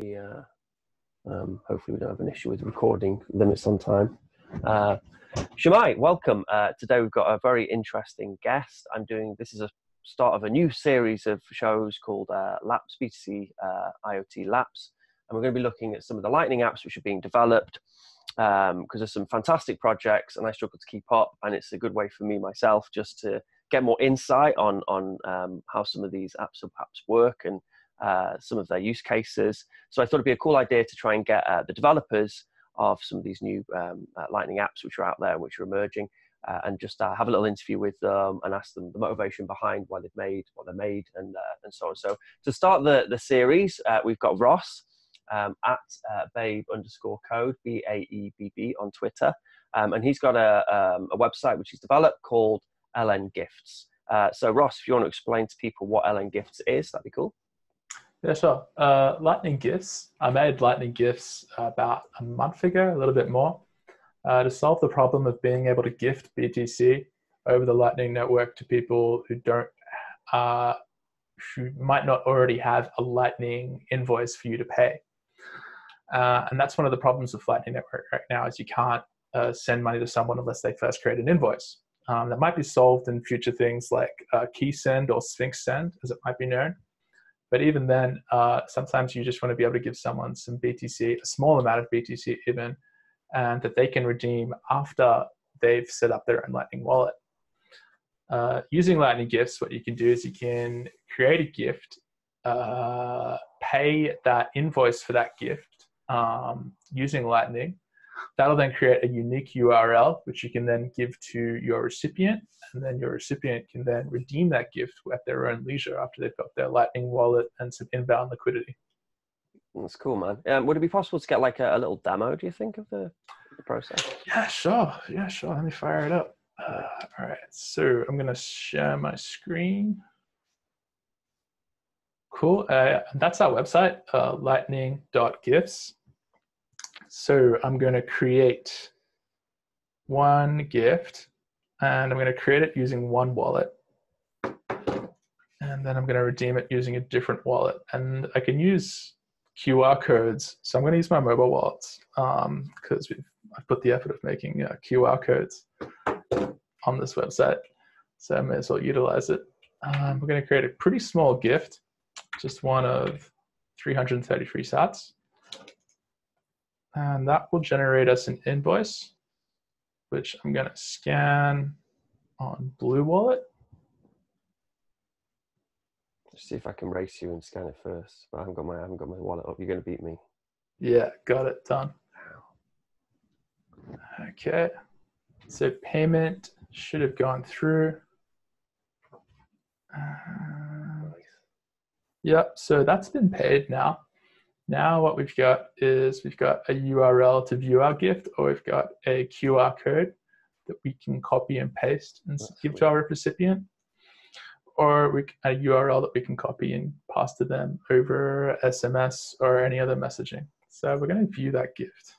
here. Hopefully we don't have an issue with recording limits on time. Shamai, welcome. Today we've got a very interesting guest. This is a start of a new series of shows called Labs, BTC IoT Labs. And we're going to be looking at some of the Lightning apps which are being developed, because there's some fantastic projects and I struggle to keep up, and it's a good way for me myself just to get more insight on how some of these apps and perhaps work and some of their use cases. So I thought it'd be a cool idea to try and get the developers of some of these new Lightning apps which are out there, which are emerging, and just have a little interview with them and ask them the motivation behind why they've made what they made, and so on. So to start the series, we've got Ross at babe_code, BAEBB on Twitter, and he's got a website which he's developed called LN Gifts. So Ross, if you want to explain to people what LN Gifts is, that'd be cool. Yeah, sure. Lightning Gifts. I made Lightning Gifts about a month ago, a little bit more, to solve the problem of being able to gift BTC over the Lightning Network to people who don't, who might not already have a Lightning invoice for you to pay. And that's one of the problems with Lightning Network right now, is you can't send money to someone unless they first create an invoice. That might be solved in future things like Keysend or Sphinx Send, as it might be known. But even then, sometimes you just want to be able to give someone some BTC, a small amount of BTC even, and that they can redeem after they've set up their own Lightning wallet. Using Lightning Gifts, what you can do is you can create a gift, pay that invoice for that gift using Lightning. That'll then create a unique URL, which you can then give to your recipient, and then your recipient can then redeem that gift at their own leisure after they've got their Lightning wallet and some inbound liquidity. That's cool, man. Would it be possible to get like a little demo, do you think, of the process? Yeah, sure. Yeah, sure. Let me fire it up. All right. So I'm going to share my screen. Cool. That's our website, lightning.gifts. So I'm going to create one gift, and I'm going to create it using one wallet, and then I'm going to redeem it using a different wallet. And I can use QR codes, so I'm going to use my mobile wallets because I've put the effort of making QR codes on this website, so I may as well utilize it. We're going to create a pretty small gift, just one of 333 sats. And that will generate us an invoice, which I'm going to scan on Blue Wallet. Let's see if I can race you and scan it first. But I haven't got my wallet up. You're going to beat me. Yeah, got it done. Okay. So payment should have gone through. Yep. So that's been paid now. Now what we've got is we've got a URL to view our gift, or we've got a QR code that we can copy and paste and give to our recipient, or a URL that we can copy and pass to them over SMS or any other messaging. So we're going to view that gift.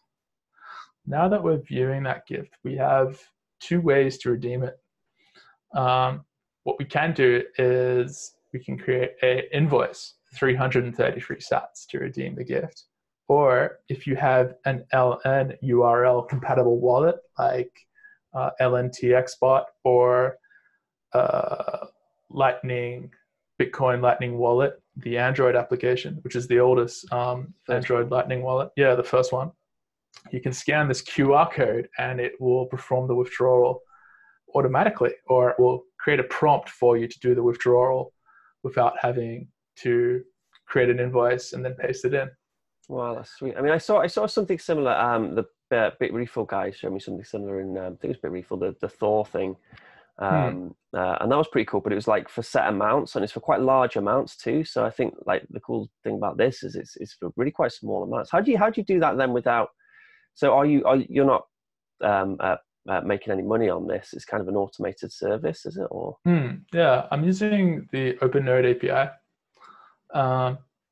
Now that we're viewing that gift, we have two ways to redeem it. What we can do is we can create an invoice, 333 sats to redeem the gift. Or if you have an LN URL compatible wallet like LNTXBot or Lightning Bitcoin Lightning Wallet, the Android application, which is the oldest Android Lightning wallet. Yeah, the first one. You can scan this QR code and it will perform the withdrawal automatically, or it will create a prompt for you to do the withdrawal without having to create an invoice and then paste it in. Wow, that's sweet. I mean, I saw something similar. The BitRefill guys showed me something similar in, I think it was BitRefill, the Thor thing. And that was pretty cool, but it was like for set amounts, and it's for quite large amounts too. So I think like the cool thing about this is it's for really quite small amounts. How do you do that then without, so you're not making any money on this? It's kind of an automated service, is it? Or? Yeah, I'm using the OpenNode API.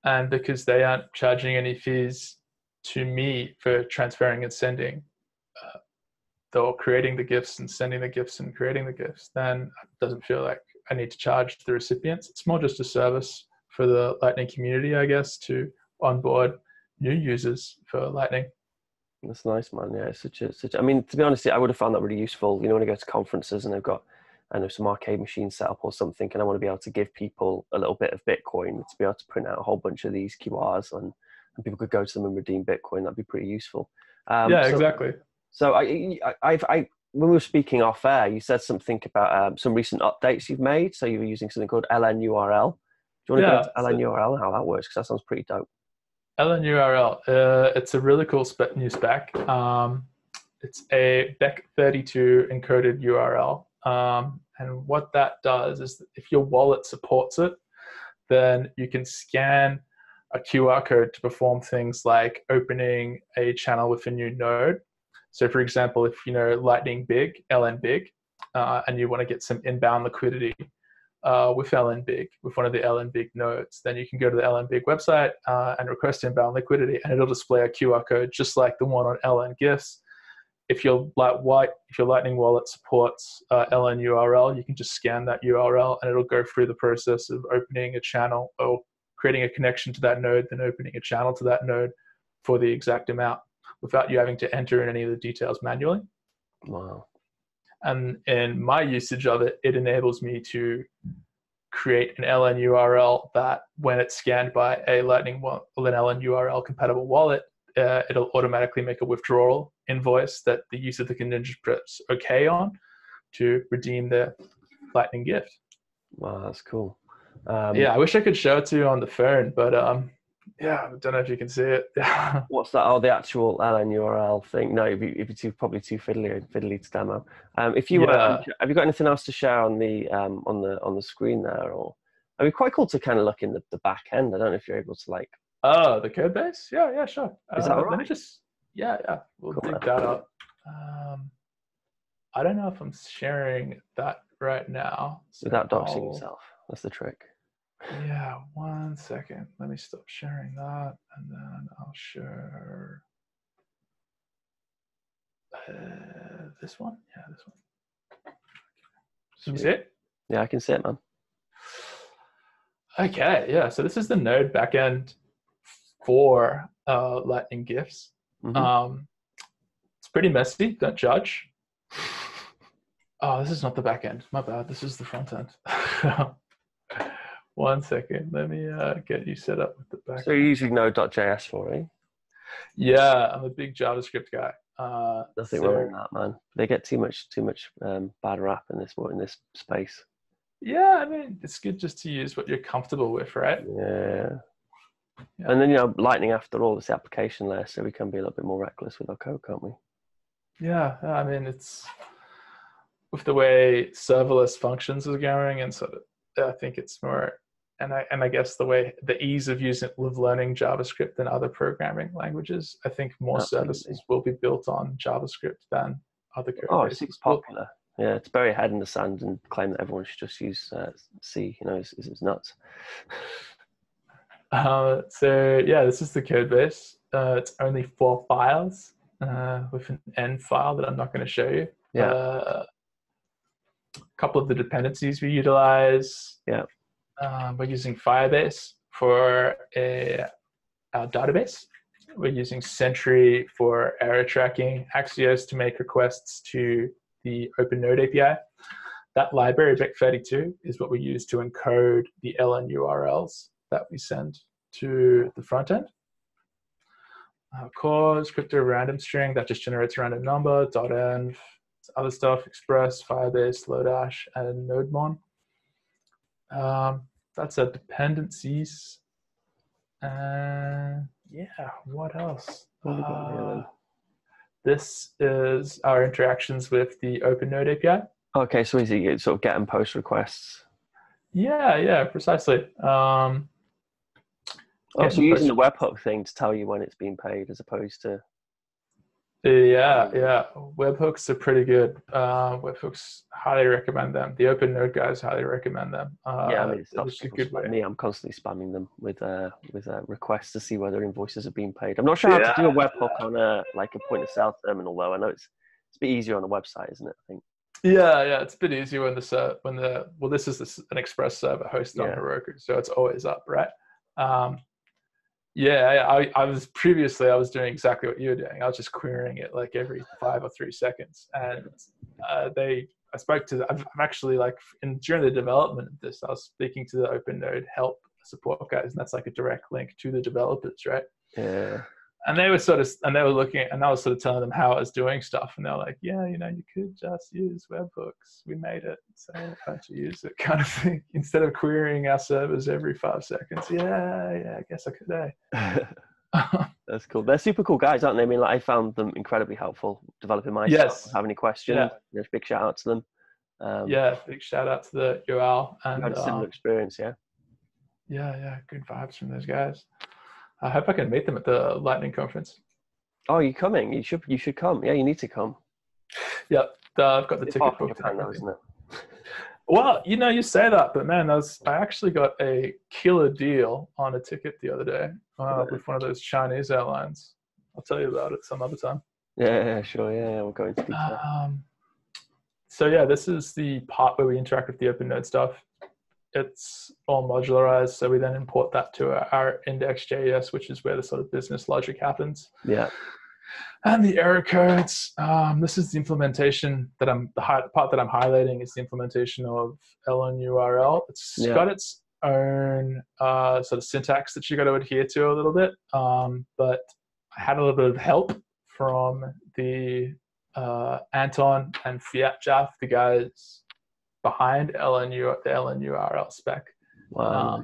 And because they aren't charging any fees to me for transferring and sending, or creating the gifts and sending the gifts and creating the gifts, then it doesn't feel like I need to charge the recipients. It's more just a service for the Lightning community, I guess, to onboard new users for Lightning. That's nice, man. Yeah, it's such a, I mean, to be honest, I would have found that really useful. You know, when I go to conferences and I've got, I know, some arcade machines set up or something, and I want to be able to give people a little bit of Bitcoin, to be able to print out a whole bunch of these QRs, and people could go to them and redeem Bitcoin. That'd be pretty useful. Yeah, so, exactly. So I when we were speaking off air, you said something about some recent updates you've made. So you were using something called LNURL. Do you want to go into LNURL and how that works? Because that sounds pretty dope. LNURL, it's a really cool new spec. It's a Bech32 encoded URL. And what that does is that if your wallet supports it, then you can scan a QR code to perform things like opening a channel with a new node. So for example, if you know Lightning Big, LN big, and you want to get some inbound liquidity with LN big, with one of the LN big nodes, then you can go to the LN big website and request inbound liquidity, and it'll display a QR code just like the one on LN Gifts. If your Lightning wallet supports LNURL, you can just scan that URL, and it'll go through the process of opening a channel or creating a connection to that node, then opening a channel to that node for the exact amount, without you having to enter in any of the details manually. Wow. And in my usage of it, it enables me to create an LN URL that, when it's scanned by a Lightning wallet, an LN URL compatible wallet, it'll automatically make a withdrawal invoice that the user can then just press OK on to redeem their Lightning gift. Wow, that's cool. Yeah, I wish I could show it to you on the phone, but yeah, I don't know if you can see it. What's that? Oh, the actual LN URL thing. No, it'd be probably too fiddly to demo. Have you got anything else to share on the screen there? Or I mean, quite cool to kind of look in the back end. I don't know if you're able to like. Oh, the code base. Yeah, sure. Is that all right? Let me just. Yeah. We'll dig that up. I don't know if I'm sharing that right now. So without doxing yourself. That's the trick. Yeah, one second. Let me stop sharing that, and then I'll share this one. Yeah, this one. Can you see it? Yeah, I can see it, man. Okay, yeah. So this is the node backend for Lightning Gifts. Mm-hmm. It's pretty messy. Don't judge. Oh, this is not the backend. My bad. This is the front end. One second, let me get you set up with the back. So you're using Node.js for it? Yeah, I'm a big JavaScript guy. Nothing wrong with that, man. They get too much bad rap in this space. Yeah, I mean, it's good just to use what you're comfortable with, right? Yeah. And then, you know, Lightning, after all, it's the application layer, so we can be a little bit more reckless with our code, can't we? Yeah, I mean, it's with the way serverless functions is going, and sort of, I think it's more. And I guess the ease of learning JavaScript than other programming languages. I think more services will be built on JavaScript than other code. Oh, it's popular. Yeah, it's bury head in the sand and claim that everyone should just use C. You know, it's nuts. So yeah, this is the code base. It's only 4 files with an N file that I'm not going to show you. Yeah. Couple of the dependencies we utilize. Yeah, we're using Firebase for our database. We're using Sentry for error tracking. Axios to make requests to the OpenNode API. That library, Bech32, is what we use to encode the LN URLs that we send to the front end. Our cause, crypto random string, that just generates a random number, .env. Other stuff, Express, Firebase, Lodash, and nodemon. That's our dependencies. And yeah, what else? This is our interactions with the OpenNode API. Okay, so is it sort of get and post requests? Yeah, precisely. So you're using the webhook thing to tell you when it's been paid as opposed to. Yeah. Webhooks are pretty good. Webhooks, highly recommend them. The OpenNode guys highly recommend them. Yeah, I mean, it's a good way. Me, I'm constantly spamming them with requests to see whether invoices have been paid. I'm not sure how to do a webhook on a point of sale terminal though. I know it's a bit easier on a website, isn't it? I think. Yeah, it's a bit easier when this is an Express server hosted on Heroku, so it's always up, right? Yeah, I was previously, I was doing exactly what you were doing. I was just querying it like every 5 or 3 seconds. And I spoke to, I'm actually like, during the development of this, I was speaking to the OpenNode help support guys. And that's like a direct link to the developers, right? Yeah. And they were sort of, and they were looking at, and I was sort of telling them how I was doing stuff. And they were like, yeah, you know, you could just use webhooks. We made it. So why don't you use it, kind of thing, instead of querying our servers every 5 seconds. Yeah, yeah, I guess I could, eh? That's cool. They're super cool guys, aren't they? I mean, like, I found them incredibly helpful developing my stuff. Have any questions? Yeah. You know, big shout out to them. Yeah, big shout out to the UL. And had a similar experience, yeah. Yeah, yeah, good vibes from those guys. I hope I can meet them at the Lightning conference. Oh, you're coming? You should come. Yeah, you need to come. Yeah, I've got the ticket booked. Now, isn't it? Well, you know, you say that, but man, I actually got a killer deal on a ticket the other day with one of those Chinese airlines. I'll tell you about it some other time. Yeah, sure. Yeah, we'll go into detail. So yeah, this is the part where we interact with the OpenNode stuff. It's all modularized, so we then import that to our index.js, which is where the sort of business logic happens. Yeah. And the error codes. This is the implementation that the part that I'm highlighting is the implementation of LNURL. It's got its own sort of syntax that you got to adhere to a little bit. But I had a little bit of help from the Anton and Fiatjaf, the guys behind the LNURL spec. Wow.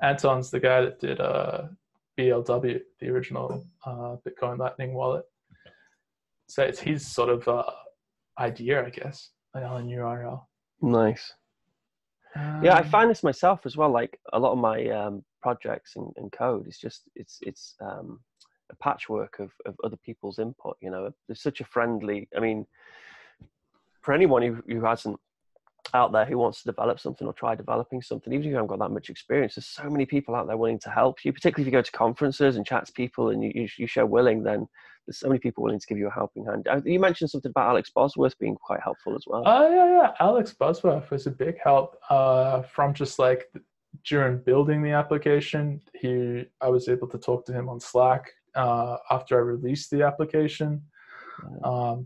Anton's the guy that did BLW, the original Bitcoin Lightning Wallet. So it's his sort of idea, I guess, an LNURL. Nice. Yeah, I find this myself as well. Like a lot of my projects and code, it's a patchwork of other people's input. You know, there's such a friendly. I mean, for anyone who hasn't out there who wants to develop something or try developing something, even if you haven't got that much experience, there's so many people out there willing to help you, particularly if you go to conferences and chat to people and you show willing, then there's so many people willing to give you a helping hand. You mentioned something about Alex Bosworth being quite helpful as well. Oh, yeah. Alex Bosworth was a big help from just like during building the application. I was able to talk to him on Slack after I released the application.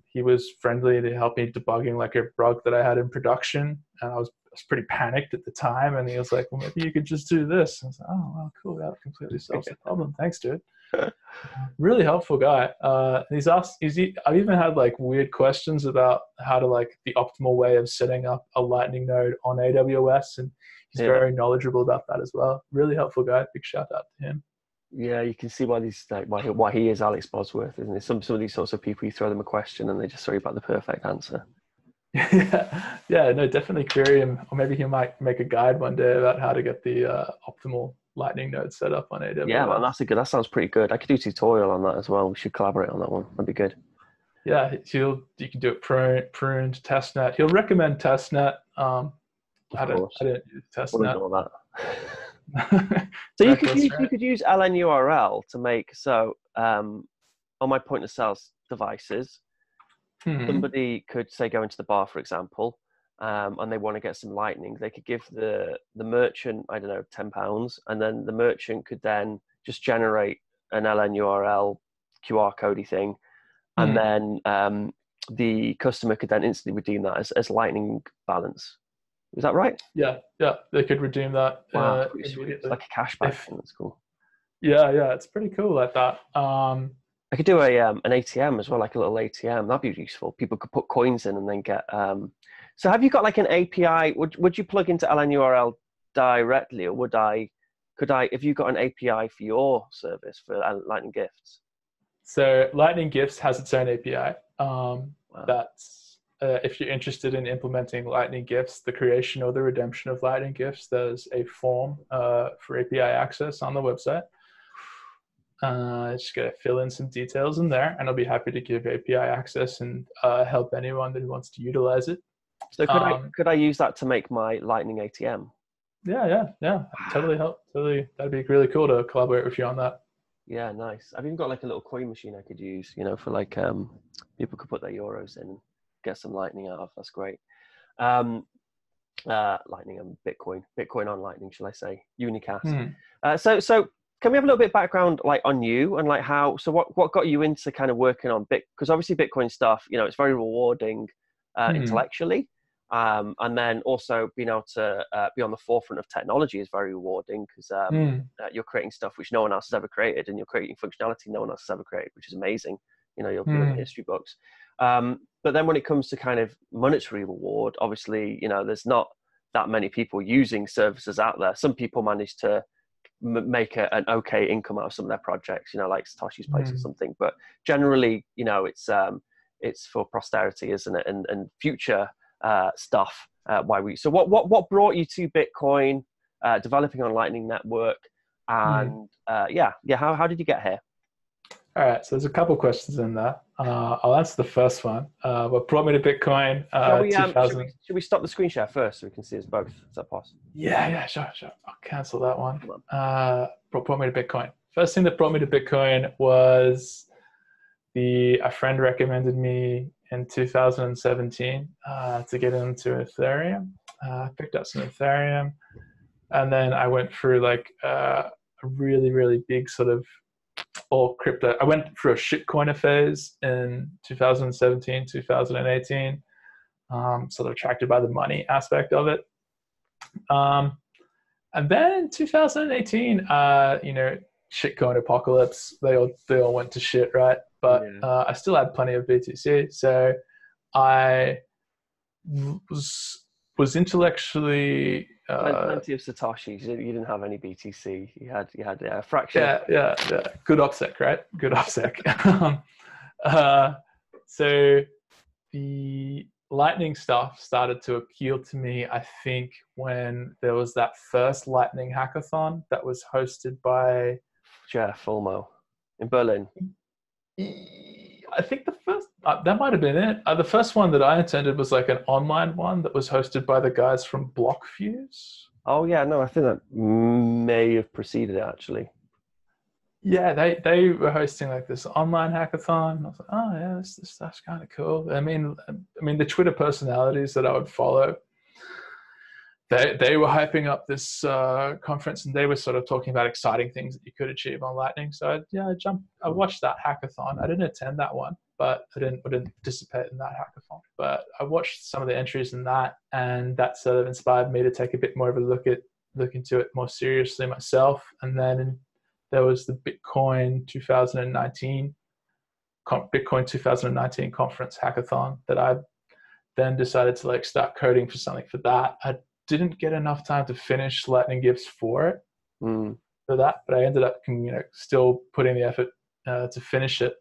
He was friendly to help me debugging like a bug that I had in production, and I was pretty panicked at the time, and he was like, well, maybe you could just do this. I was like, oh, well, cool, that completely solves the problem. Thanks, dude. Really helpful guy. I've even had like weird questions about how to like the optimal way of setting up a Lightning node on AWS, and he's very knowledgeable about that as well. Really helpful guy. Big shout out to him. Yeah, you can see why he is Alex Bosworth, isn't it? Some of these sorts of people, you throw them a question and they just throw you back the perfect answer. Yeah, no, definitely query him, or maybe he might make a guide one day about how to get the optimal Lightning node set up on AWS. Yeah, man, that sounds pretty good. I could do a tutorial on that as well. We should collaborate on that one. That'd be good. Yeah, you can do it pruned, testnet. He'll recommend testnet. I didn't use testnet. All that. So you could use LNURL to make on my point of sales devices, somebody could say go into the bar, for example, and they want to get some Lightning. They could give the merchant, I don't know, £10, and then the merchant could then just generate an LNURL QR codey thing, and then the customer could then instantly redeem that as Lightning balance. Is that right? Yeah. They could redeem that. Wow, it's like a cashback thing. That's cool. Yeah. It's pretty cool like that. I could do an ATM as well, like a little ATM. That'd be useful. People could put coins in and then get. So have you got like an API? Would you plug into LNURL directly, or if you got an API for your service for Lightning Gifts? So Lightning Gifts has its own API. If you're interested in implementing Lightning Gifts, the creation or the redemption of Lightning Gifts, there's a form for API access on the website. Just gotta fill in some details in there, and I'll be happy to give API access and help anyone that wants to utilize it. So could I use that to make my Lightning ATM? Yeah. Totally. That'd be really cool to collaborate with you on that. Yeah, nice. I've even got like a little coin machine I could use, you know, for like people could put their euros in. Get some Lightning out of. That's great. Lightning and Bitcoin on Lightning, shall I say? Unicast. So Can we have a little bit of background, like, on you and like how? So what got you into kind of working on Bitcoin? Because obviously Bitcoin stuff, you know, it's very rewarding intellectually, and then also being able to be on the forefront of technology is very rewarding because you're creating stuff which no one else has ever created, and you're creating functionality no one else has ever created, which is amazing. You know, you'll be in history books. But then when it comes to kind of monetary reward, obviously, you know, there's not that many people using services out there. Some people manage to make an okay income out of some of their projects, you know, like Satoshi's Place or something. But generally, you know, it's for posterity, isn't it? And future stuff. So what brought you to Bitcoin, developing on Lightning Network, and how did you get here? All right, so there's a couple questions in there. I'll answer the first one. What brought me to Bitcoin? Should we stop the screen share first so we can see us both? Is that possible? Yeah, sure. I'll cancel that one. What brought me to Bitcoin? First thing that brought me to Bitcoin was a friend recommended me in 2017 to get into Ethereum. I picked up some Ethereum, and then I went through like a really, really big sort of all crypto. I went through a shitcoiner phase in 2017, 2018, sort of attracted by the money aspect of it. And then 2018, you know, shitcoin apocalypse, they all went to shit, right? But I still had plenty of BTC. So I was intellectually plenty of Satoshis. You didn't have any BTC. You had a fraction. Yeah. Good OPSEC, right? Good OPSEC. So the Lightning stuff started to appeal to me, I think, when there was that first Lightning hackathon that was hosted by Jeff Ulmo in Berlin. I think the first, that might have been it. The first one that I attended was like an online one that was hosted by the guys from Blockfuse. Oh yeah, no, I think that may have preceded it actually. Yeah, they were hosting like this online hackathon. I was like, oh yeah, this stuff's kind of cool. I mean, the Twitter personalities that I would follow, they were hyping up this conference, and they were sort of talking about exciting things that you could achieve on Lightning. So I watched that hackathon. I didn't attend that one, but I didn't participate in that hackathon. But I watched some of the entries in that, and that sort of inspired me to take a bit more of a look into it more seriously myself. And then there was the Bitcoin 2019 conference hackathon that I then decided to like start coding for something for that. I didn't get enough time to finish Lightning Gifts for it, for that, but I ended up, you know, still putting the effort to finish it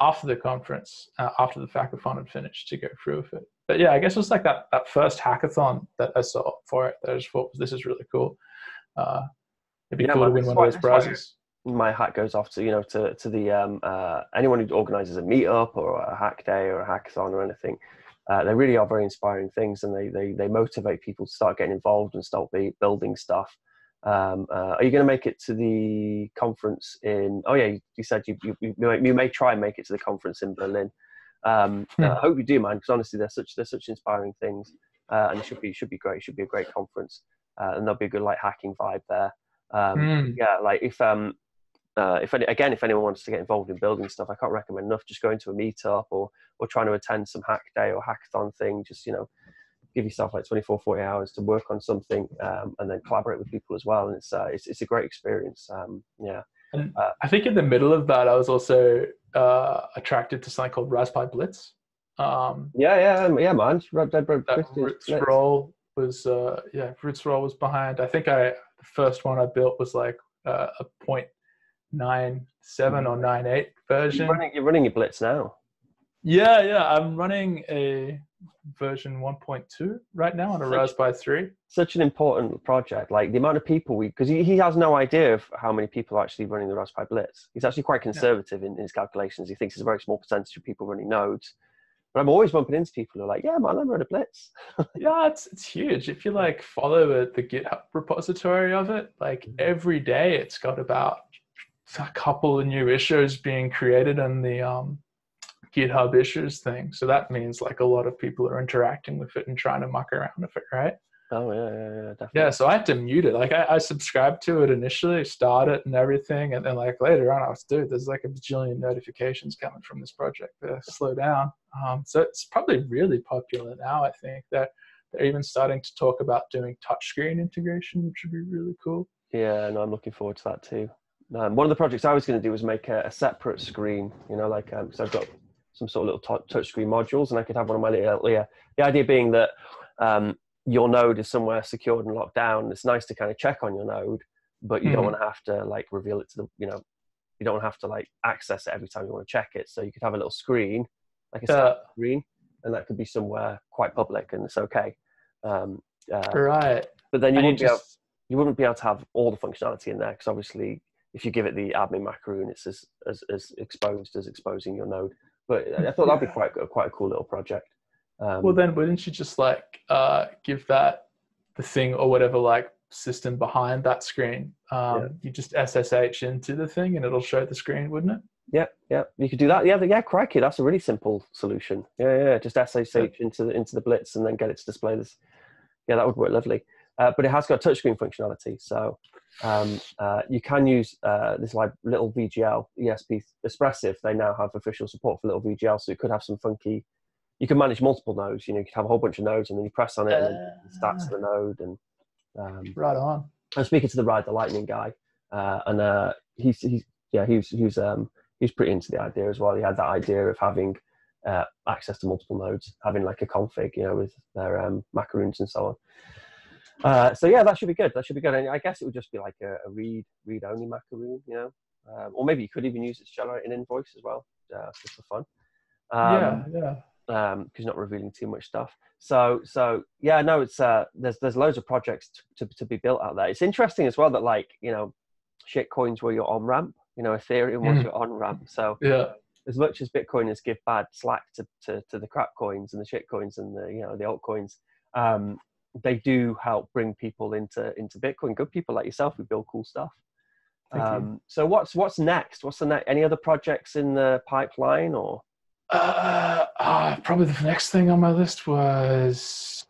after the conference, after the hackathon had finished, to go through with it. But yeah, I guess it was like that first hackathon that I saw for it that I just thought, this is really cool. It'd be cool to win one of those prizes. My hat goes off to, you know, to the anyone who organizes a meetup or a hack day or a hackathon or anything. They really are very inspiring things, and they motivate people to start getting involved and start building stuff. Are you going to make it to the conference in? Oh yeah, you said you may try and make it to the conference in Berlin. I hope you do, man, because honestly, they're such inspiring things, and it should be great. It should be a great conference, and there'll be a good like hacking vibe there. Yeah, like if anyone wants to get involved in building stuff, I can't recommend enough just going to a meetup or trying to attend some hack day or hackathon thing. Just, you know, give yourself like 24, 40 hours to work on something, and then collaborate with people as well. And it's a great experience. Yeah. And I think in the middle of that, I was also attracted to something called Raspi Blitz. Yeah, man. Roots Roll was, Roots Roll was behind. I think the first one I built was like a 0.97 or 0.98 version. You're running your Blitz now. Yeah. I'm running a version 1.2 right now on a Raspberry 3. Such an important project. Like the amount of people because he has no idea of how many people are actually running the Raspberry Blitz. He's actually quite conservative in his calculations. He thinks it's a very small percentage of people running nodes. But I'm always bumping into people who are like, yeah, man, I run a Blitz. Yeah, it's huge. If you like follow the GitHub repository of it, like every day it's got about a couple of new issues being created on the GitHub issues thing. So that means like a lot of people are interacting with it and trying to muck around with it, right? Oh, yeah, definitely. Yeah, so I had to mute it. Like, I subscribed to it initially, started and everything, and then, like, later on, I was, dude, there's, like, a bajillion notifications coming from this project. Slow down. So it's probably really popular now, I think, that they're even starting to talk about doing touchscreen integration, which would be really cool. Yeah, and no, I'm looking forward to that, too. One of the projects I was going to do was make a separate screen, you know, like, because I've got some sort of little touchscreen modules, and I could have one of my little, yeah. The idea being that... your node is somewhere secured and locked down. It's nice to kind of check on your node, but you don't want to have to like reveal it to the, you know, you don't have to like access it every time you want to check it. So you could have a little screen, like a screen, and that could be somewhere quite public and it's okay. Right. But then you wouldn't be able to have all the functionality in there because obviously if you give it the admin macaroon, it's as exposed as exposing your node. But I thought that'd be quite a cool little project. Well, then wouldn't you just like give that the thing or whatever like system behind that screen? You just SSH into the thing and it'll show the screen, wouldn't it? Yeah. You could do that. Yeah, crikey, that's a really simple solution. Yeah. Just SSH into the Blitz and then get it to display this. Yeah, that would work lovely. But it has got touchscreen functionality, so you can use this like little VGL ESP Espressif. They now have official support for little VGL, so you could have some funky. You can manage multiple nodes. You know, you could have a whole bunch of nodes, and then you press on it, and then it starts the node. And right on. I was speaking to the Lightning guy, and he's pretty into the idea as well. He had that idea of having access to multiple nodes, having like a config, you know, with their macaroons and so on. So yeah, that should be good. And I guess it would just be like a read only macaroon, you know, or maybe you could even use it to generate an invoice as well, just for fun. Yeah. Because not revealing too much stuff. So yeah, no, it's there's loads of projects to be built out there. It's interesting as well that like, you know, shit coins were your on ramp, you know, Ethereum was your on ramp. So yeah, as much as Bitcoiners give bad slack to the crap coins and the shit coins and the, you know, the altcoins, they do help bring people into Bitcoin. Good people like yourself who build cool stuff. So what's next? What's the next? Any other projects in the pipeline or? Probably the next thing on my list was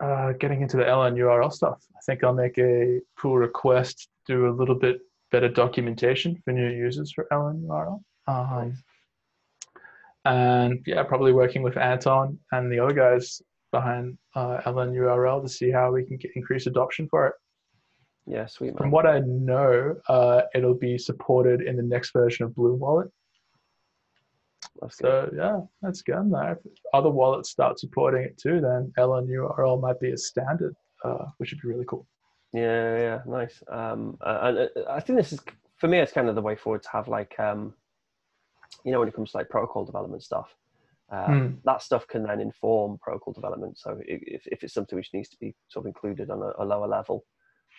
getting into the LNURL stuff. I think I'll make a pull request to do a little bit better documentation for new users for LNURL. And yeah, probably working with Anton and the other guys behind LNURL to see how we can increase adoption for it. Yeah, sweet, man. From what I know, it'll be supported in the next version of Blue Wallet. So yeah, that's good. If other wallets start supporting it too, then LNURL might be a standard, which would be really cool. Yeah, nice. And I think this is, for me, it's kind of the way forward to have like, you know, when it comes to like protocol development stuff, that stuff can then inform protocol development. So if it's something which needs to be sort of included on a lower level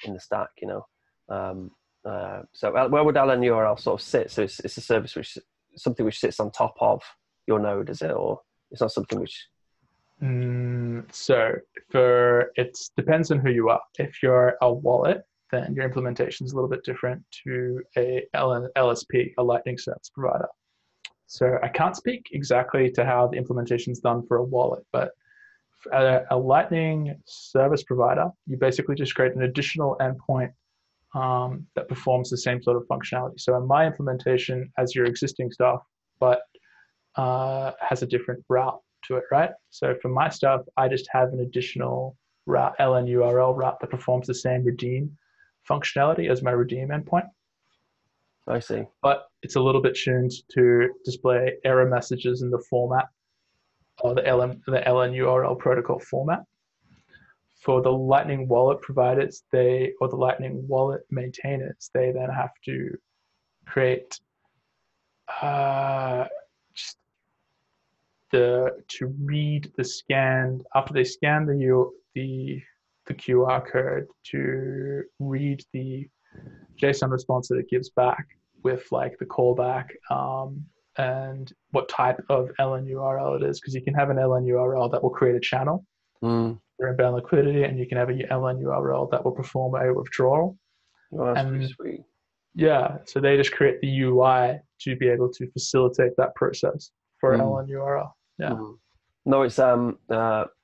in the stack, you know. So where would LNURL sort of sit? So it's a service which... something which sits on top of your node, is it, or it's not something which? So for it depends on who you are. If you're a wallet, then your implementation is a little bit different to a LSP, a Lightning Service Provider. So I can't speak exactly to how the implementation is done for a wallet, but for a Lightning Service Provider, you basically just create an additional endpoint that performs the same sort of functionality. So in my implementation as your existing stuff, but has a different route to it, right? So for my stuff, I just have an additional route, LNURL route that performs the same redeem functionality as my redeem endpoint. I see. But it's a little bit tuned to display error messages in the format or the LNURL protocol format. For the Lightning Wallet providers, or the Lightning Wallet maintainers, they then have to create to read the scan after they scan the QR code to read the JSON response that it gives back with like the callback and what type of LNURL it is, because you can have an LNURL that will create a channel. Inbound liquidity, and you can have a LNURL that will perform a withdrawal. Oh, that's pretty sweet. Yeah, so they just create the UI to be able to facilitate that process for LNURL. Yeah. No, it's I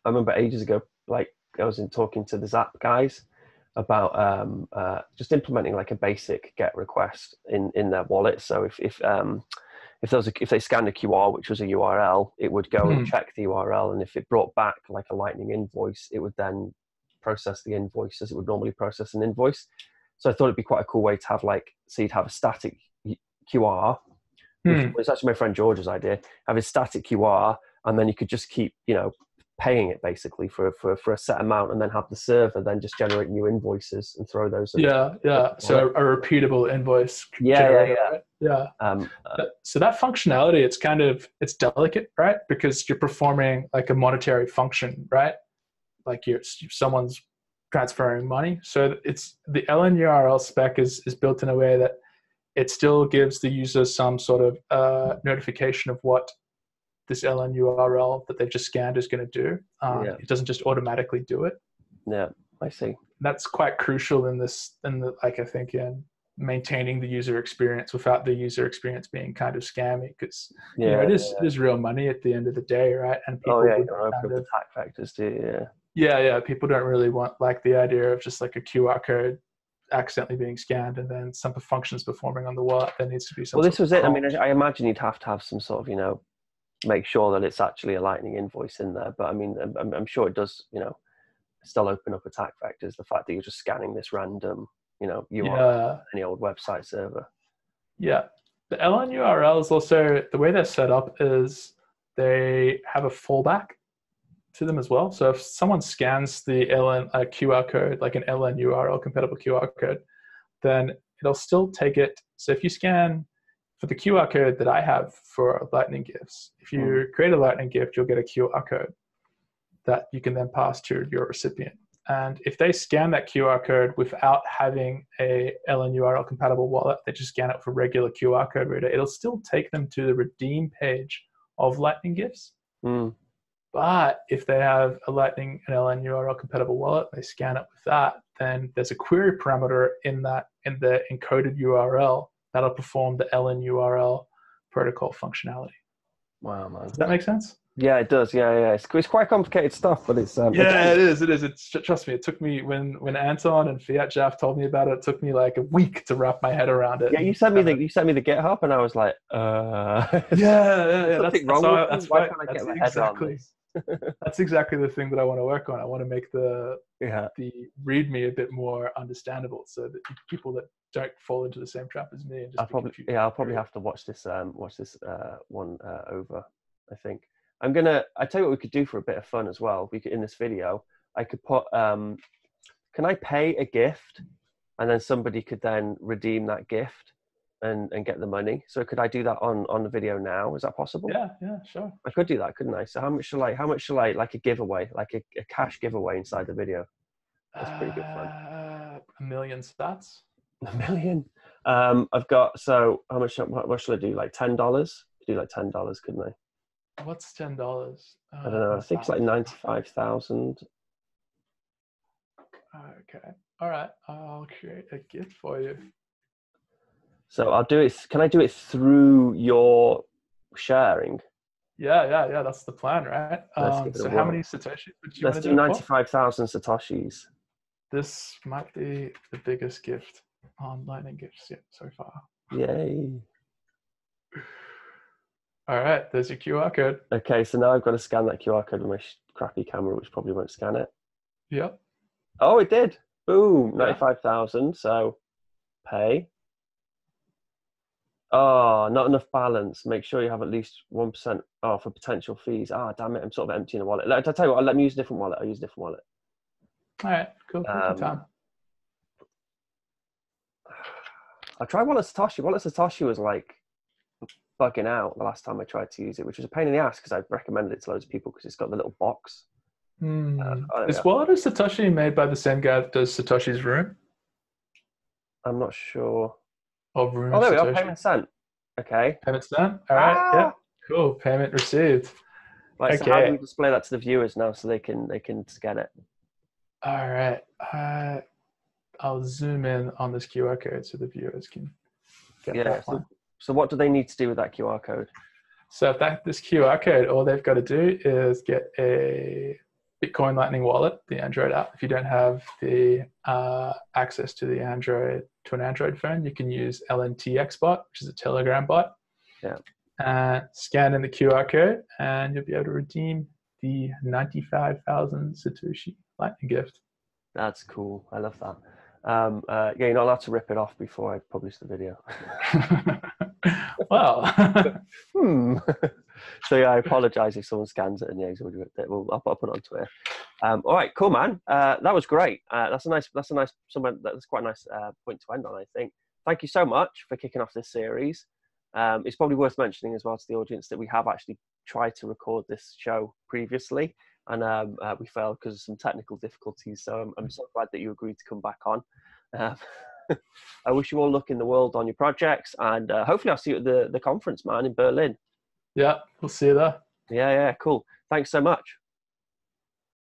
remember ages ago, like I was in talking to the Zap guys about just implementing like a basic GET request in their wallet. So if there was if they scanned a QR, which was a URL, it would go and check the URL, and if it brought back like a Lightning invoice, it would then process the invoice as it would normally process an invoice. So I thought it'd be quite a cool way to have like, so you'd have a static QR. It's actually my friend George's idea. Have a static QR, and then you could just keep, you know, paying it basically for a set amount, and then have the server then just generate new invoices and throw those. So a repeatable invoice. So that functionality, it's kind of, it's delicate, right? Because you're performing like a monetary function, right? Like someone's transferring money. So it's the LNURL spec is built in a way that it still gives the user some sort of notification of what this LN URL that they've just scanned is going to do. It doesn't just automatically do it. Yeah, I see. That's quite crucial in this, like I think in maintaining the user experience without the user experience being kind of scammy, because it is real money at the end of the day, right? And people the attack factors too. People don't really want like the idea of just like a QR code accidentally being scanned and then some functions performing on the wallet. There needs to be some. Well, this was it. I mean, I imagine you'd have to have some sort of, you know, make sure that it's actually a Lightning invoice in there. But I mean, I'm sure it does, you know, still open up attack vectors, the fact that you're just scanning this random, you know, URL, any old website server. Yeah. The LN URL is also, the way they're set up is they have a fallback to them as well. So if someone scans the LN QR code, like an LN URL compatible QR code, then it'll still take it. So if you scan for the QR code that I have for Lightning Gifts, if you create a Lightning Gift, you'll get a QR code that you can then pass to your recipient. And if they scan that QR code without having a LNURL compatible wallet, they just scan it for regular QR code reader, it'll still take them to the redeem page of Lightning Gifts. But if they have a Lightning and LNURL compatible wallet, they scan it with that, then there's a query parameter in the encoded URL that'll perform the LNURL protocol functionality. Wow, man. Does that make sense? Yeah, it does. Yeah. It's quite complicated stuff, but it's... It is. It's, trust me, it took me, when Anton and Fiatjaf told me about it, it took me like a week to wrap my head around it. Yeah, you sent me the GitHub, and I was like, Why can't I get my head around this? That's exactly the thing that I want to work on. I want to make the README a bit more understandable, so that people that don't fall into the same trap as me. And just I'll probably have to watch this one over. I think I tell you what we could do for a bit of fun as well. We could, in this video, I could put can I pay a gift, and then somebody could then redeem that gift and get the money. So could I do that on the video now? Is that possible? Yeah, sure. I could do that, couldn't I? So how much shall I like a giveaway, like a cash giveaway inside the video? That's pretty good fun. $1 million sats. $1 million. I've got, so how much should I do? Like $10? Do like $10, couldn't I? What's $10? I don't know. I think it's like 95,000. Okay. All right. I'll create a gift for you. So I'll do it. Can I do it through your sharing? Yeah. That's the plan, right? So how many Satoshis would you want to do? Let's do 95,000 Satoshis. This might be the biggest gift on Lightning Gifts yet so far. Yay. All right, there's your QR code. Okay, so now I've got to scan that QR code with my crappy camera, which probably won't scan it. Yep. Oh, it did. Boom, 95,000, so pay. Oh, not enough balance. Make sure you have at least 1% for potential fees. Ah, damn it, I'm sort of emptying the wallet. I'll tell you what, let me use a different wallet. I'll use a different wallet. All right, cool. I'll try Wallet Satoshi. Wallet Satoshi was like bugging out the last time I tried to use it, which was a pain in the ass because I've recommended it to loads of people because it's got the little box. Is Wallet Satoshi made by the same guy that does Satoshi's Room? I'm not sure. Oh, there we are. Payment sent. Okay. Payment sent. All right. Yeah. Cool. Payment received. Right, okay. So how do we display that to the viewers now so they can scan it? All right. I'll zoom in on this QR code so the viewers can get that one. So what do they need to do with that QR code? So if this QR code, all they've got to do is get a Bitcoin Lightning Wallet, the Android app. If you don't have the access to the Android, to an Android phone, you can use LNTXBot, which is a Telegram bot. Yeah. Scan in the QR code and you'll be able to redeem the 95,000 Satoshi Lightning gift. That's cool. I love that. Yeah, you're not allowed to rip it off before I publish the video. Well, so yeah, I apologize if someone scans it and yeah, I'll put it on Twitter. All right, cool, man. That was great. That's quite a nice point to end on, I think. Thank you so much for kicking off this series. It's probably worth mentioning as well to the audience that we have actually tried to record this show previously. And we failed because of some technical difficulties. So I'm so glad that you agreed to come back on. I wish you all luck in the world on your projects. And hopefully I'll see you at the conference, man, in Berlin. Yeah, we'll see you there. Yeah, cool. Thanks so much.